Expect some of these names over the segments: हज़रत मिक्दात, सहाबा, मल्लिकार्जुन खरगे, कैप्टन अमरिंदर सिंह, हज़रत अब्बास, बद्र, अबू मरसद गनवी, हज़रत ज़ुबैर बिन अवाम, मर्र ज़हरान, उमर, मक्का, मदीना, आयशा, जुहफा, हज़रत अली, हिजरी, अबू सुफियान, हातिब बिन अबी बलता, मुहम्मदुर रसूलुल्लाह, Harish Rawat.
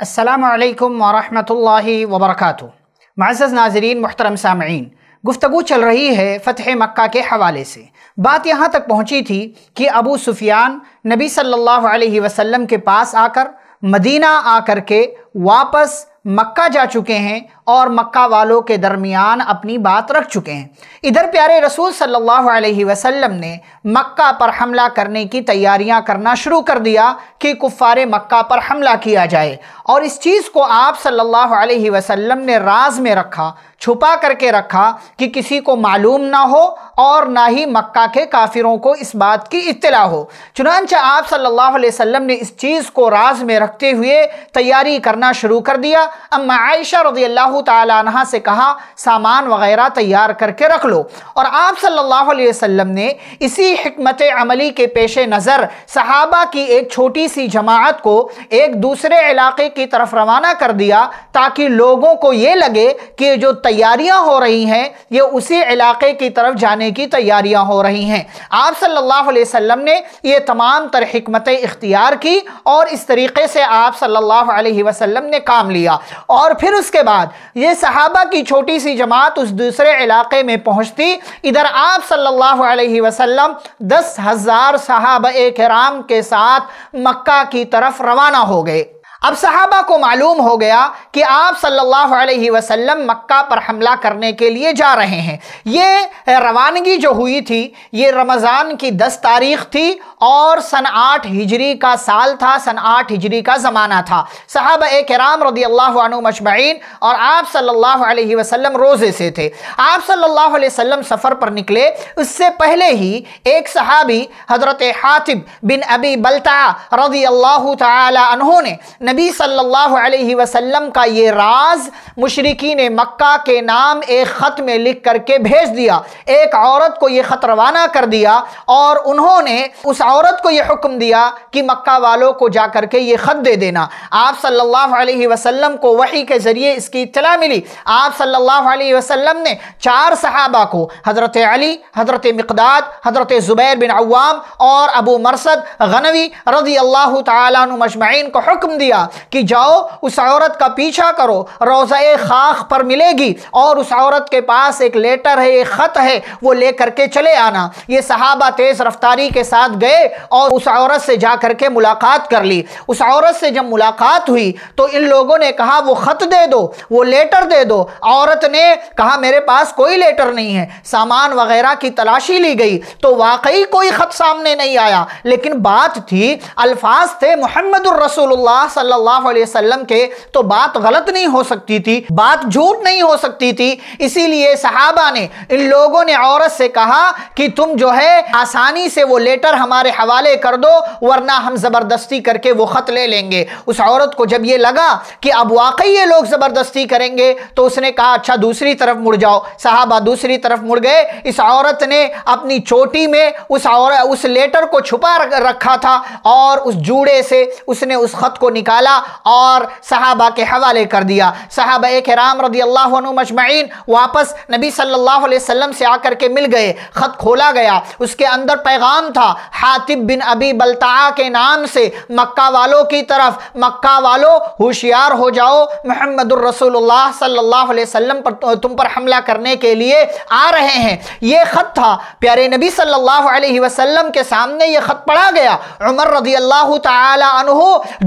अस्सलामु अलैकुम वरहमतुल्लाहि वबरकातुहु। मुअज़्ज़ज़ नाज़रीन, मुहतरम सामईन, गुफ्तगू चल रही है फ़तह मक्का के हवाले से। बात यहाँ तक पहुँची थी कि अबू सुफियान नबी सल्लल्लाहु अलैहि वसल्लम के पास आकर, मदीना आकर के वापस मक्का जा चुके हैं और मक्का वालों के दरमियान अपनी बात रख चुके हैं। इधर प्यारे रसूल सल्लल्लाहु अलैहि वसल्लम ने मक्का पर हमला करने की तैयारियां करना शुरू कर दिया कि कुफ़ारे मक्का पर हमला किया जाए, और इस चीज़ को आप सल्लल्लाहु अलैहि वसल्लम ने राज में रखा, छुपा करके रखा कि किसी को मालूम ना हो और ना ही मक्का के काफिरों को इस बात की इत्तला हो। चुनांचे आप सल्लल्लाहु अलैहि वसल्लम ने इस चीज़ को राज में रखते हुए तैयारी करना शुरू कर दिया। अम्मा आयशा रज़ियल्लाहु ताला अन्हा से कहा सामान वगैरह तैयार करके रख लो, और आप सल्लल्लाहु अलैहि वसल्लम ने इसी हिकमत अमली के पेश नज़र सहाबा की एक छोटी सी जमात को एक दूसरे इलाके की तरफ रवाना कर दिया, ताकि लोगों को ये लगे कि जो तैयारियां हो रही हैं ये उसी इलाके की तरफ जाने की तैयारियां हो रही हैं। आप सल्लल्लाहु अलैहि वसल्लम ने ये तमाम तर हिकमतें इख्तियार की और इस तरीके से आप सल्लल्लाहु अलैहि वसल्लम ने काम लिया, और फिर उसके बाद ये सहाबा की छोटी सी जमात उस दूसरे इलाके में पहुंचती। इधर आप सल्लल्लाहु अलैहि वसल्लम 10,000 सहाबाए किराम के साथ मक्का की तरफ रवाना हो गए। अब सहाबा को मालूम हो गया कि आप सल्लल्लाहु अलैहि वसल्लम मक्का पर हमला करने के लिए जा रहे हैं। ये रवानगी जो हुई थी ये रमज़ान की 10 तारीख़ थी और सन 8 हिजरी का साल था, सन 8 हिजरी का ज़माना था। सहाबाए किराम रदियल्लाहु अन्हुम अजमईन और आप सल्लल्लाहु अलैहि वसल्लम रोज़े से थे। आप सल्लल्लाहु अलैहि वसल्लम सफ़र पर निकले, उससे पहले ही एक सहाबी हज़रत हातिब बिन अबी बलता रदियल्लाहु ताला अन्हु ने नबी सल्लल्लाहु अलैहि वसल्लम का ये राज मुशरिकीन मक्का के नाम एक ख़त में लिख करके भेज दिया। एक औरत को ये ख़त रवाना कर दिया और उन्होंने उस औरत को ये हुक्म दिया कि मक्का वालों को जा करके ये ख़त दे देना। आप सल्लल्लाहु अलैहि वसल्लम को वही के ज़रिए इसकी इत्तला मिली। आप सल्लल्लाहु अलैहि वसल्लम ने 4 सहाबा को, हज़रत अली, हज़रत मिक्दात, हज़रत ज़ुबैर बिन अवाम और अबू मरसद गनवी रज़ियल्लाहु ताला अन्हुम अजमईन को हुक्म दिया कि जाओ उस औरत का पीछा करो, रोज़ाए खाख पर मिलेगी और उस औरत के पास एक लेटर है, एक ख़त है, वो ले करके चले आना। ये सहाबा तेज़ रफ्तारी के साथ गए और उस औरत से जा करके मुलाकात कर ली। उस औरत से जब मुलाकात हुई तो इन लोगों ने कहा वो ख़त दे दो, वो लेटर दे दो। औरत ने कहा मेरे पास कोई लेटर नहीं है। सामान वगैरह की तलाशी ली गई तो वाकई कोई ख़त सामने नहीं आया, लेकिन बात थी, अल्फाज थे मुहम्मदुर रसूलुल्लाह सल्लल्लाहु अलैहि वसल्लम के, तो बात गलत नहीं हो सकती थी, बात झूठ नहीं हो सकती थी। इसीलिए सहाबा ने, इन लोगों ने औरत से कहा कि तुम जो है आसानी से वो लेटर हमारे हवाले कर दो, वरना हम जबरदस्ती करके वो खत ले लेंगे। उस औरत को जब ये लगा कि अब वाकई ये लोग जबरदस्ती करेंगे तो उसने कहा अच्छा दूसरी तरफ मुड़ जाओ। सहाबा दूसरी तरफ मुड़ गए। इस औरत ने अपनी चोटी में उस लेटर को छुपा रखा था और उस जूड़े से उसने उस खत को निकाला और सहाबा के हवाले कर दिया। सहाबाए किराम रदियल्लाहु अन्हुम अजमईन वापस नबी सल्लल्लाहु अलैहि वसल्लम से आकर के मिल गए। खत खोला गया, उसके अंदर पैगाम था हातिब बिन अबी बलता के नाम से मक्का वालों की तरफ, मक्का वालों होशियार हो जाओ, मुहम्मदुर रसूलुल्लाह सल्लल्लाहु अलैहि वसल्लम पर तुम पर हमला करने के लिए आ रहे हैं। ये खत था। प्यारे नबी सल्लल्लाहु अलैहि वसल्लम के सामने ये खत पढ़ा गया। उमर रदियल्लाहु ताला अन्हु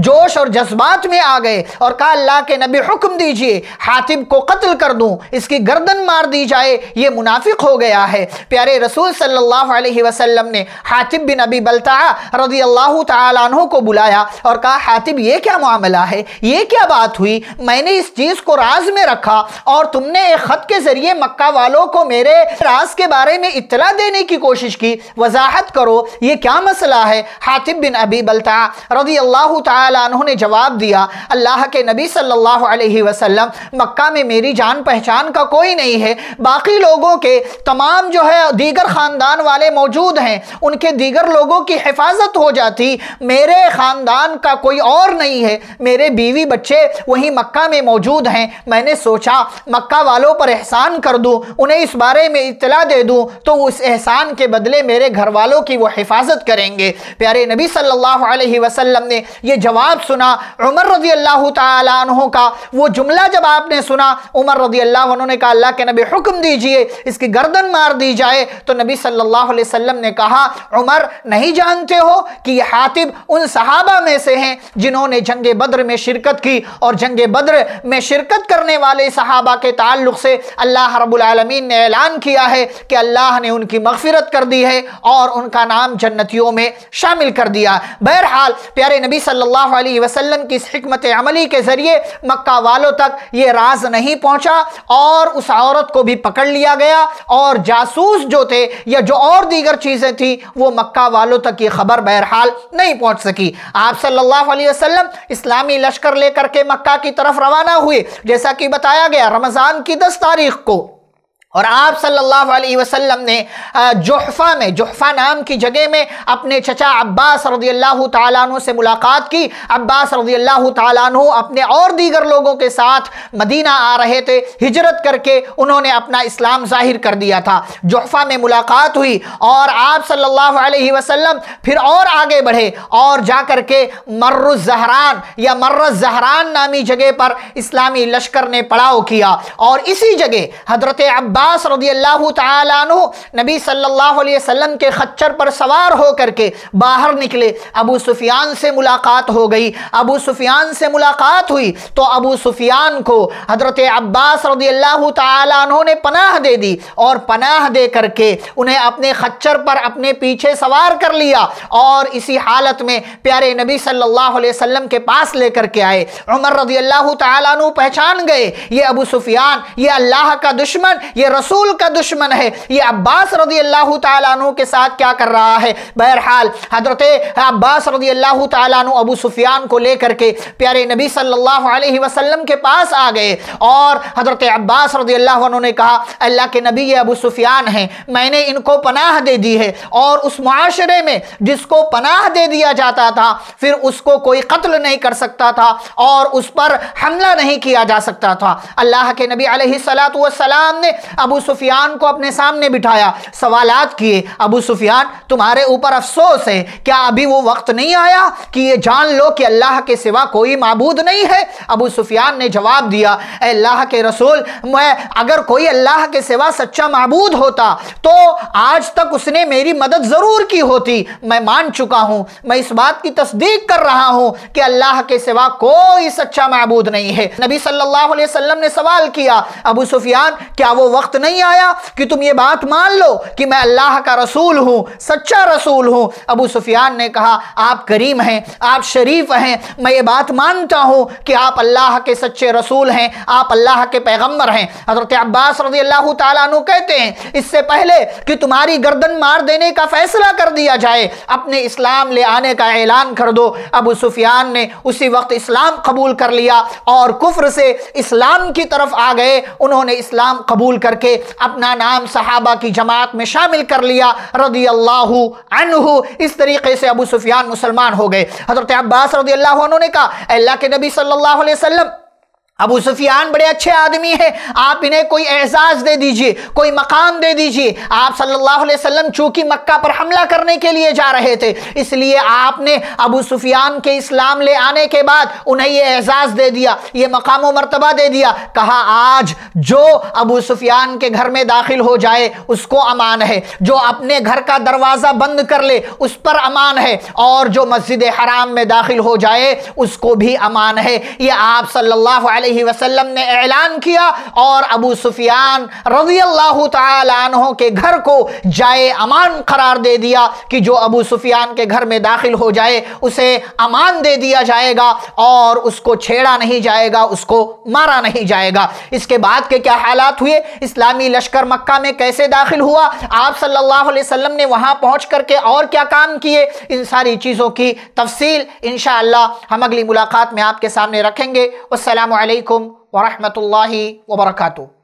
जोश और जज्बात में आ गए और कहा अल्लाह के नबी हुक्म दीजिए हातिब को कत्ल कर दूं, इसकी गर्दन मार दी जाए, ये मुनाफिक हो गया है। प्यारे रसूल सल्लल्लाहु अलैहि वसल्लम ने हातिब बिन अबी बलता रज़ियल्लाहु ताला अन्हु को बुलाया और कहा हातिब ये क्या मामला है, ये क्या बात हुई? मैंने इस चीज़ को राज में रखा और तुमने एक ख़त के ज़रिए मक्का वालों को मेरे राज के बारे में इत्तला देने की कोशिश की, वजाहत करो ये क्या मसला है। हातिब बिन अबी बलता रज़ियल्लाहु ताला अन्हु ने जवाब दिया, अल्लाह के नबी सल्लल्लाहु अलैहि वसल्लम, मक्का में मेरी जान पहचान का कोई नहीं है, बाकी लोगों के तमाम जो है दीगर ख़ानदान वाले मौजूद हैं, उनके दीगर लोगों की हिफाजत हो जाती, मेरे ख़ानदान का कोई और नहीं है, मेरे बीवी बच्चे वहीं मक्का में मौजूद हैं। मैंने सोचा मक्का वालों पर एहसान कर दूँ, उन्हें इस बारे में इत्तला दे दूँ तो उस एहसान के बदले मेरे घर वालों की वो हिफाजत करेंगे। प्यारे नबी सल्लल्लाहु अलैहि वसल्लम ने ये जवाब सुना। उमर रज़ी अल्लाह तआला अन्हु का वो जुमला जब आपने सुना, उमर रज़ी अल्लाह अन्हु ने कहा, अल्लाह के नबी हुक्म दीजिए इसकी गर्दन मार दी जाए। तो नबी सल्लल्लाहु अलैहि वसल्लम ने कहा, उमर नहीं जानते हो कि ये हातिब उन सहाबा में से हैं जिन्होंने जंग बद्र में शिरकत की, और जंग बद्र में शिरकत करने वाले सहाबा के ताल्लुक़ से अल्लाह रब्बुल आलमीन ने ऐलान किया है कि अल्लाह ने उनकी मग़फ़िरत कर दी है और उनका नाम जन्नतियों में शामिल कर दिया। बहरहाल प्यारे नबी सल्लल्लाहु अलैहि वसल्लम की इस हिकमत अमली के ज़रिए मक्का वालों तक ये राज नहीं पहुँचा और उस औरत को भी पकड़ लिया गया, और जासूस जो थे या जो और दीगर चीज़ें थी वो मक्का वालों तक ये खबर बहरहाल नहीं पहुँच सकी। आप सल्लल्लाहु अलैहि वसल्लम इस्लामी लश्कर लेकर के मक्का की तरफ रवाना हुए, जैसा कि बताया गया रमज़ान की 10 तारीख को, और आप सल्लल्लाहु अलैहि वसल्लम ने जुहफा में, जुहफा नाम की जगह में अपने चचा अब्बास रज़ियल्लाहु ताला अन्हु से मुलाकात की। अब्बास रज़ियल्लाहु ताला अन्हु अपने और दीगर लोगों के साथ मदीना आ रहे थे, हिजरत करके उन्होंने अपना इस्लाम ज़ाहिर कर दिया था। जुहफा में मुलाकात हुई और आप सल्लल्लाहु अलैहि वसल्लम फिर और आगे बढ़े और जा कर के मर्र ज़हरान या मर्र ज़हरान नामी जगह पर इस्लामी लश्कर ने पड़ाव किया, और इसी जगह हज़रत अब्बास रज़ियल्लाहु ताला अन्हु नबी सल्लल्लाहु अलैहि वसल्लम के खच्चर पर सवार होकर के बाहर निकले। अबू सुफियान से मुलाकात हो गई, अबू सुफियान से मुलाकात हुई तो अबू सुफियान को हज़रत अब्बास रज़ियल्लाहु ताला अन्हु ने पनाह दे दी, और पनाह दे करके उन्हें अपने खच्चर पर अपने पीछे सवार कर लिया, और इसी हालत में प्यारे नबी सल्लल्लाहु अलैहि वसल्लम के पास लेकर के आए। उमर रज़ियल्लाहु ताला अन्हु पहचान गए, ये अबू सुफियान, ये अल्लाह का दुश्मन, ये रसूल का दुश्मन है, ये अब्बास रज़ियल्लाहु ताला अन्हु के साथ क्या कर रहा है। बहरहाल हज़रत अब्बास रज़ियल्लाहु ताला अन्हु अबू सुफियान को लेकर के प्यारे नबी सल्लल्लाहु अलैहि वसल्लम के पास आ गए, और हज़रत अब्बास रज़ियल्लाहु अन्हु ने कहा, अल्लाह के नबी, ये अबू सुफियान हैं, मैंने इनको पनाह दे दी है, और उस माशरे में जिसको पनाह दे दिया जाता था फिर उसको कोई कत्ल नहीं कर सकता था और उस पर हमला नहीं किया जा सकता था। अल्लाह के नबी अलैहिस्सलातु वस्सलाम ने अबू सुफियान को अपने सामने बिठाया, सवालात किए। अबू सुफियान, तुम्हारे ऊपर अफसोस है, क्या अभी वो वक्त नहीं आया कि ये जान लो कि अल्लाह के सिवा कोई माबूद नहीं है? अबू सुफियान ने जवाब दिया, अल्लाह के रसूल, मैं अगर कोई अल्लाह के सिवा सच्चा माबूद होता तो आज तक उसने मेरी मदद ज़रूर की होती, मैं मान चुका हूँ, मैं इस बात की तस्दीक कर रहा हूँ कि अल्लाह के सिवा कोई सच्चा माबूद नहीं है। नबी सल्लल्लाहु अलैहि वसल्लम ने सवाल किया, अबू सुफियान, क्या वो वक्त नहीं आया कि तुम ये बात मान लो कि मैं अल्लाह का रसूल हूँ, सच्चा रसूल हूँ? अबू सुफियान ने कहा, आप करीम हैं, आप शरीफ हैं, मैं ये बात मानता हूँ कि आप अल्लाह के सच्चे रसूल हैं, आप अल्लाह के पैगंबर हैं। हज़रत अब्बास रज़ियल्लाहु ताला अन्हु कहते हैं, इससे पहले कि तुम्हारी गर्दन मार देने का फैसला कर दिया जाए, अपने इस्लाम ले आने का ऐलान कर दो। अबू सुफियान ने उसी वक्त इस्लाम कबूल कर लिया और कुफ्र से इस्लाम की तरफ आ गए। उन्होंने इस्लाम कबूल करके अपना नाम सहाबा की जमात में शामिल कर लिया, रज़ियल्लाहु अन्हु। इस तरीके से अबू सुफियान मुसलमान हो गए। हज़रत अब्बास रज़ियल्लाहु अन्हु ने कहा, अल्लाह के नबी सल्लल्लाहु अलैहि वसल्लम, अबू सुफियान बड़े अच्छे आदमी हैं, आप इन्हें कोई एहसास दे दीजिए, कोई मकाम दे दीजिए। आप सल्लल्लाहु अलैहि वसल्लम चूँकि मक्का पर हमला करने के लिए जा रहे थे, इसलिए आपने अबू सुफियान के इस्लाम ले आने के बाद उन्हें ये एहसास दे दिया, ये मकाम व मर्तबा दे दिया। कहा, आज जो अबू सुफियान के घर में दाखिल हो जाए उसको अमान है, जो अपने घर का दरवाज़ा बंद कर ले उस पर अमान है, और जो मस्जिद हराम में दाखिल हो जाए उसको भी अमान है। ये आप सल्लल्लाहु अलैहि वसल्लम ने ऐलान किया और अबू सुफियान रज़ियल्लाहु तआला अन्हु के घर को जाए अमान करार दे दिया कि जो अबू सुफियान के घर में दाखिल हो जाए उसे अमान दे दिया जाएगा और उसको छेड़ा नहीं जाएगा, उसको मारा नहीं जाएगा। इसके बाद के क्या हालात हुए, इस्लामी लश्कर मक्का में कैसे दाखिल हुआ, आप सल्लल्लाहु अलैहि वसल्लम ने वहां पहुंच करके और क्या काम किए, इन सारी चीज़ों की तफसील इंशाअल्लाह हम अगली मुलाकात में आपके सामने रखेंगे। अस्सलामु अलैकुम व रहमतुल्लाहि व बरकातुहू।